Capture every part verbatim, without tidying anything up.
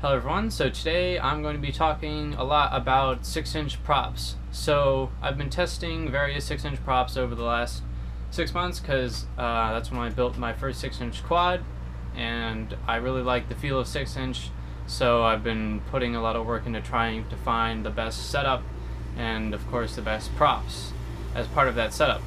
Hello everyone, so today I'm going to be talking a lot about six inch props. So I've been testing various six inch props over the last six months because uh, that's when I built my first six inch quad, and I really like the feel of six inch, so I've been putting a lot of work into trying to find the best setup and of course the best props as part of that setup.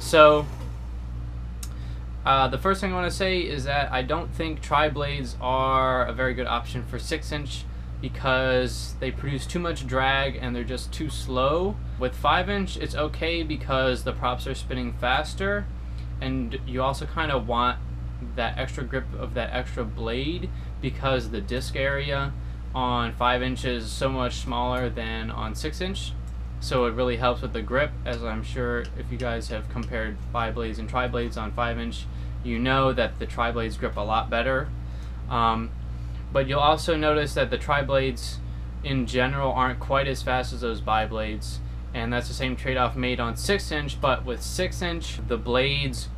So Uh, the first thing I want to say is that I don't think tri-blades are a very good option for six inch because they produce too much drag and they're just too slow. With five inch it's okay because the props are spinning faster, and you also kind of want that extra grip of that extra blade because the disc area on five inch is so much smaller than on six inch. So it really helps with the grip, as I'm sure if you guys have compared bi-blades and tri-blades on five inch, you know that the tri-blades grip a lot better. Um, but you'll also notice that the tri-blades in general aren't quite as fast as those bi-blades, and that's the same trade-off made on six inch, but with six inch the blades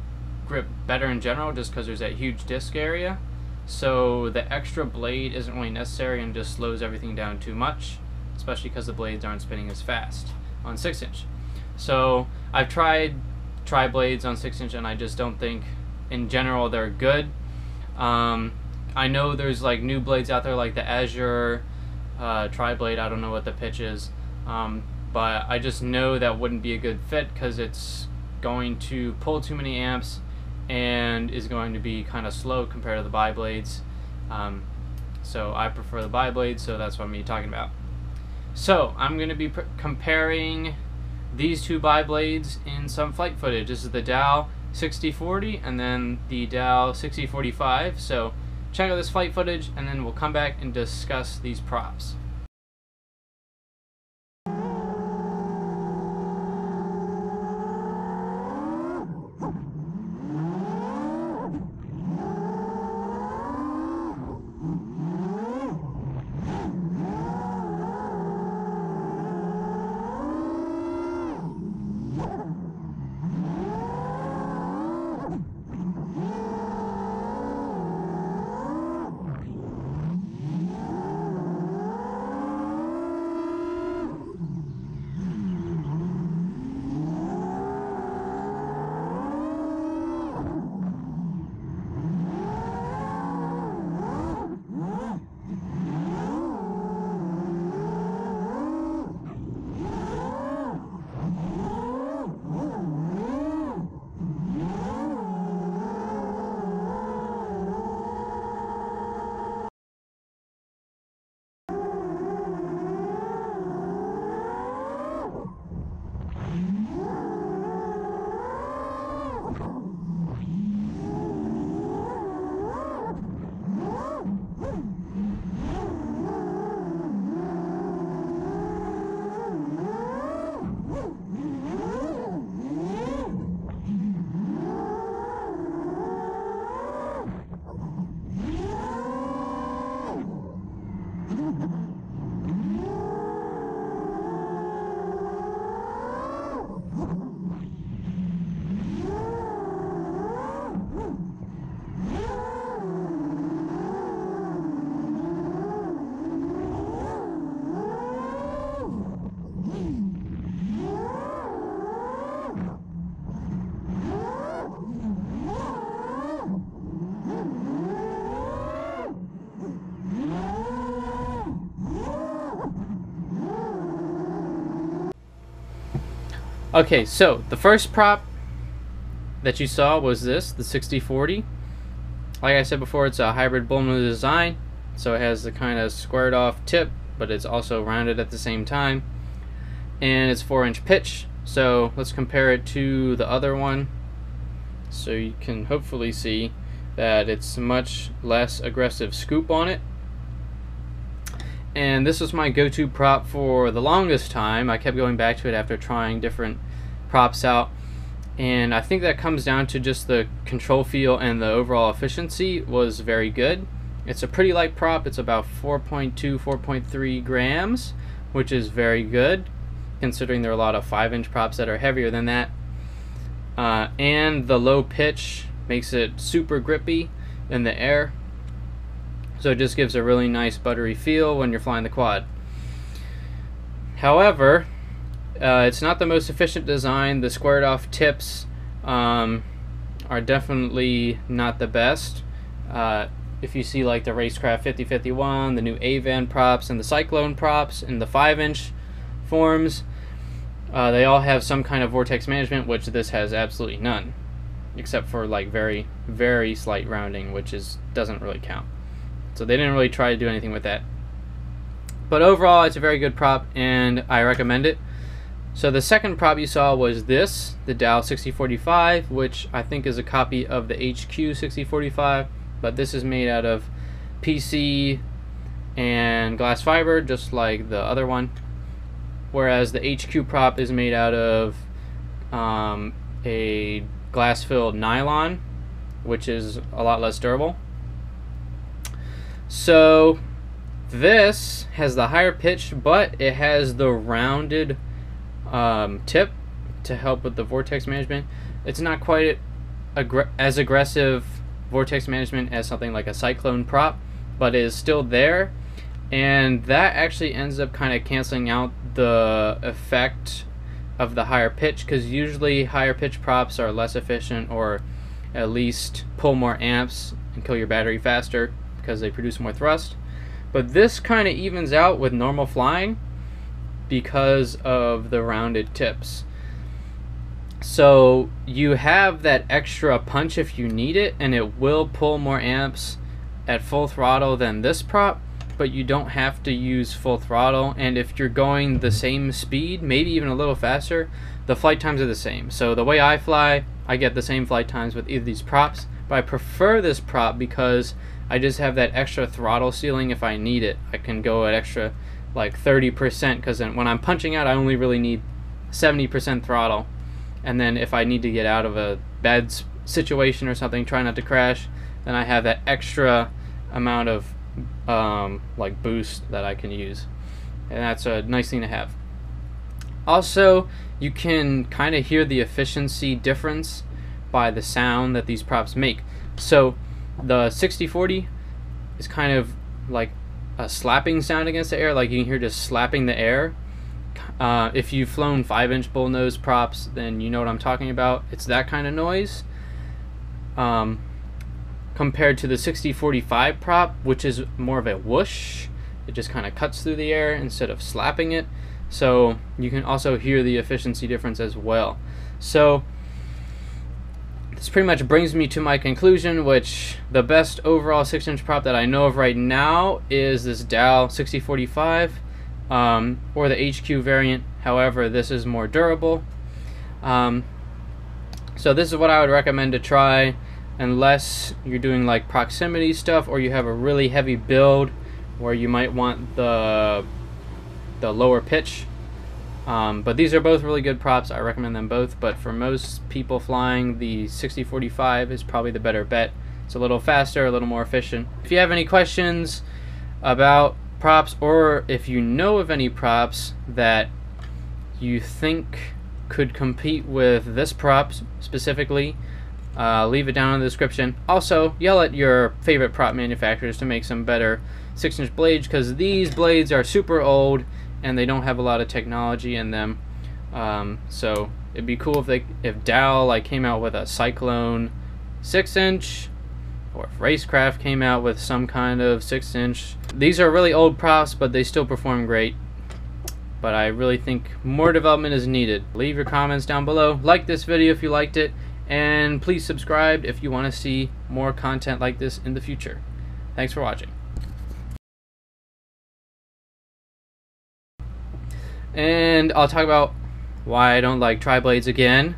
grip better in general just because there's that huge disc area. So the extra blade isn't really necessary and just slows everything down too much, especially because the blades aren't spinning as fast on six inch. So I've tried tri-blades on six inch and I just don't think in general they're good. Um, I know there's like new blades out there like the Azure uh, tri-blade, I don't know what the pitch is, um, but I just know that wouldn't be a good fit because it's going to pull too many amps and is going to be kind of slow compared to the bi-blades. Um, so I prefer the bi-blades, so that's what I'm talking about. So I'm going to be comparing these two bi-blades in some flight footage. This is the D A L sixty forty and then the D A L sixty forty-five. So check out this flight footage and then we'll come back and discuss these props. Okay, so the first prop that you saw was this, the sixty forty. Like I said before, it's a hybrid Bullman design, so it has the kind of squared off tip, but it's also rounded at the same time. And it's four inch pitch, so let's compare it to the other one. So you can hopefully see that it's much less aggressive scoop on it. And this was my go-to prop for the longest time. I kept going back to it after trying different props out, and I think that comes down to just the control feel, and the overall efficiency was very good. It's a pretty light prop. It's about four point two, four point three grams, which is very good considering there are a lot of five inch props that are heavier than that. Uh, and the low pitch makes it super grippy in the air. So it just gives a really nice buttery feel when you're flying the quad. However, uh, it's not the most efficient design. The squared off tips um, are definitely not the best. Uh, if you see like the Racecraft fifty fifty-one, the new Avan props, and the Cyclone props, and the five inch forms, uh, they all have some kind of vortex management, which this has absolutely none, except for like very, very slight rounding, which is doesn't really count. So they didn't really try to do anything with that. But overall, it's a very good prop, and I recommend it. So the second prop you saw was this, the D A L sixty forty-five, which I think is a copy of the H Q sixty forty-five, but this is made out of P C and glass fiber, just like the other one. Whereas the H Q prop is made out of um, a glass-filled nylon, which is a lot less durable. So this has the higher pitch, but it has the rounded um, tip to help with the vortex management. It's not quite aggr as aggressive vortex management as something like a Cyclone prop, but it is still there, and that actually ends up kind of canceling out the effect of the higher pitch, because usually higher pitch props are less efficient, or at least pull more amps and kill your battery faster because they produce more thrust. But this kind of evens out with normal flying because of the rounded tips. So you have that extra punch if you need it, and it will pull more amps at full throttle than this prop, but you don't have to use full throttle. And if you're going the same speed, maybe even a little faster, the flight times are the same. So the way I fly, I get the same flight times with either of these props, but I prefer this prop because I just have that extra throttle ceiling if I need it. I can go an extra like thirty percent, because then when I'm punching out, I only really need seventy percent throttle. And then if I need to get out of a bad situation or something, try not to crash, then I have that extra amount of um, like boost that I can use. And that's a nice thing to have. Also, you can kind of hear the efficiency difference by the sound that these props make. So the sixty forty is kind of like a slapping sound against the air, like you can hear just slapping the air. Uh, if you've flown five inch bullnose props, then you know what I'm talking about. It's that kind of noise. Um, compared to the sixty forty-five prop, which is more of a whoosh. It just kind of cuts through the air instead of slapping it. So you can also hear the efficiency difference as well. So this pretty much brings me to my conclusion, which the best overall six inch prop that I know of right now is this D A L sixty forty-five, um, or the H Q variant. However, this is more durable. Um, so this is what I would recommend to try, unless you're doing like proximity stuff, or you have a really heavy build where you might want the, the lower pitch. Um, but these are both really good props. I recommend them both, but for most people flying, the sixty forty-five is probably the better bet. It's a little faster, a little more efficient. If you have any questions about props, or if you know of any props that you think could compete with this prop specifically, uh, leave it down in the description. Also, yell at your favorite prop manufacturers to make some better six inch blades, because these blades are super old and they don't have a lot of technology in them. Um, so it'd be cool if they, if D A L like came out with a Cyclone six inch, or if Racecraft came out with some kind of six inch. These are really old props, but they still perform great. But I really think more development is needed. Leave your comments down below. Like this video if you liked it, and please subscribe if you want to see more content like this in the future. Thanks for watching. And I'll talk about why I don't like tri-blades again.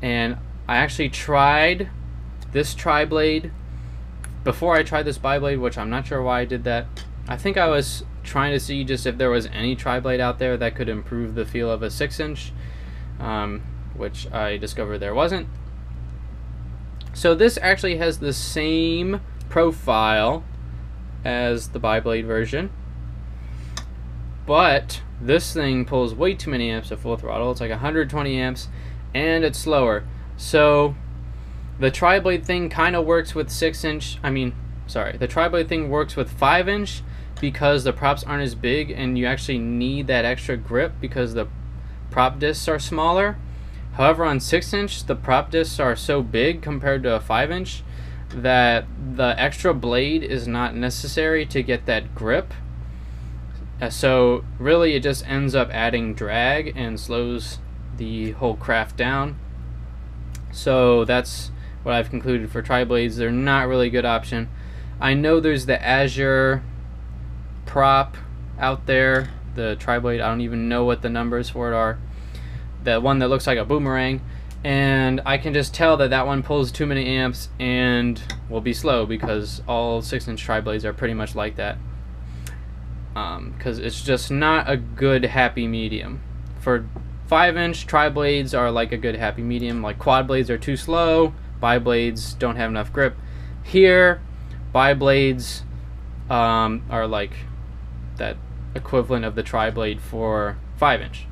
And I actually tried this tri-blade before I tried this bi-blade, which I'm not sure why I did that. I think I was trying to see just if there was any tri-blade out there that could improve the feel of a six inch, um, which I discovered there wasn't. So this actually has the same profile as the bi-blade version, but this thing pulls way too many amps at full throttle. It's like one hundred twenty amps, and it's slower. So the tri-blade thing kind of works with six inch. I mean, sorry, the tri-blade thing works with five inch because the props aren't as big and you actually need that extra grip because the prop discs are smaller. However, on six inch, the prop discs are so big compared to a five inch that the extra blade is not necessary to get that grip. So really it just ends up adding drag and slows the whole craft down. So that's what I've concluded for tri-blades. They're not really a good option. I know there's the Azure prop out there, the tri-blade, I don't even know what the numbers for it are, the one that looks like a boomerang, and I can just tell that that one pulls too many amps and will be slow because all six inch tri-blades are pretty much like that, because um, it's just not a good happy medium. For five inch, tri-blades are like a good happy medium. Like quad blades are too slow, bi-blades don't have enough grip. Here, bi-blades um, are like that equivalent of the tri-blade for five inch.